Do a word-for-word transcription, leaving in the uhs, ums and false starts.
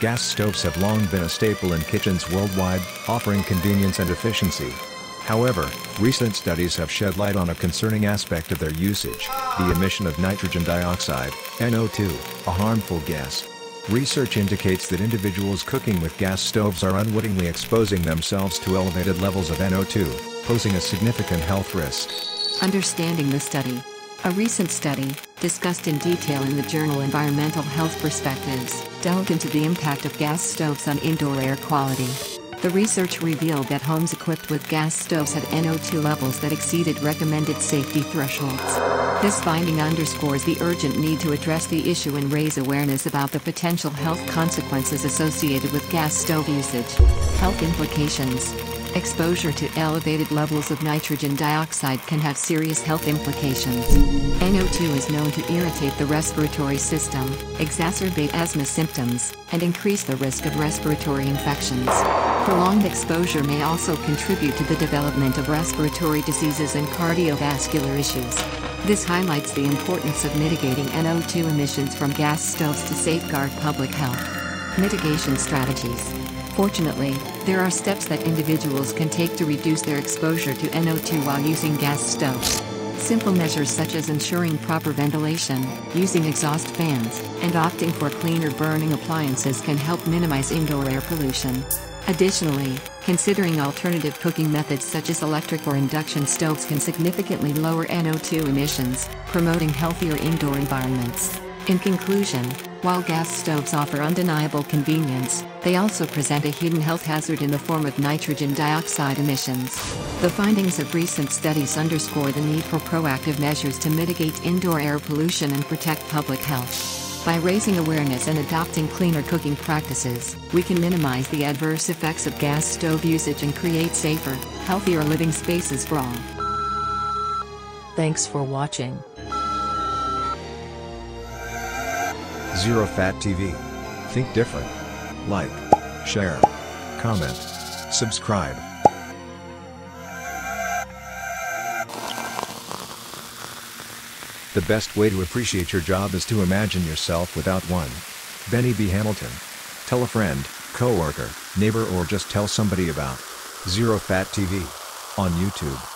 Gas stoves have long been a staple in kitchens worldwide, offering convenience and efficiency. However, recent studies have shed light on a concerning aspect of their usage, the emission of nitrogen dioxide, N O two, a harmful gas. Research indicates that individuals cooking with gas stoves are unwittingly exposing themselves to elevated levels of N O two, posing a significant health risk. Understanding the study. A recent study, discussed in detail in the journal Environmental Health Perspectives, delved into the impact of gas stoves on indoor air quality. The research revealed that homes equipped with gas stoves had N O two levels that exceeded recommended safety thresholds. This finding underscores the urgent need to address the issue and raise awareness about the potential health consequences associated with gas stove usage. Health implications. Exposure to elevated levels of nitrogen dioxide can have serious health implications. N O two is known to irritate the respiratory system, exacerbate asthma symptoms, and increase the risk of respiratory infections. Prolonged exposure may also contribute to the development of respiratory diseases and cardiovascular issues. This highlights the importance of mitigating N O two emissions from gas stoves to safeguard public health. Mitigation strategies. Fortunately, there are steps that individuals can take to reduce their exposure to N O two while using gas stoves. Simple measures such as ensuring proper ventilation, using exhaust fans, and opting for cleaner burning appliances can help minimize indoor air pollution. Additionally, considering alternative cooking methods such as electric or induction stoves can significantly lower N O two emissions, promoting healthier indoor environments. In conclusion, while gas stoves offer undeniable convenience, they also present a hidden health hazard in the form of nitrogen dioxide emissions. The findings of recent studies underscore the need for proactive measures to mitigate indoor air pollution and protect public health. By raising awareness and adopting cleaner cooking practices, we can minimize the adverse effects of gas stove usage and create safer, healthier living spaces for all. Thanks for watching. zero phat T V. Think different. Like, share, comment, subscribe. The best way to appreciate your job is to imagine yourself without one. Benny B. Hamilton. Tell a friend, coworker, neighbor, or just tell somebody about zero phat T V on YouTube.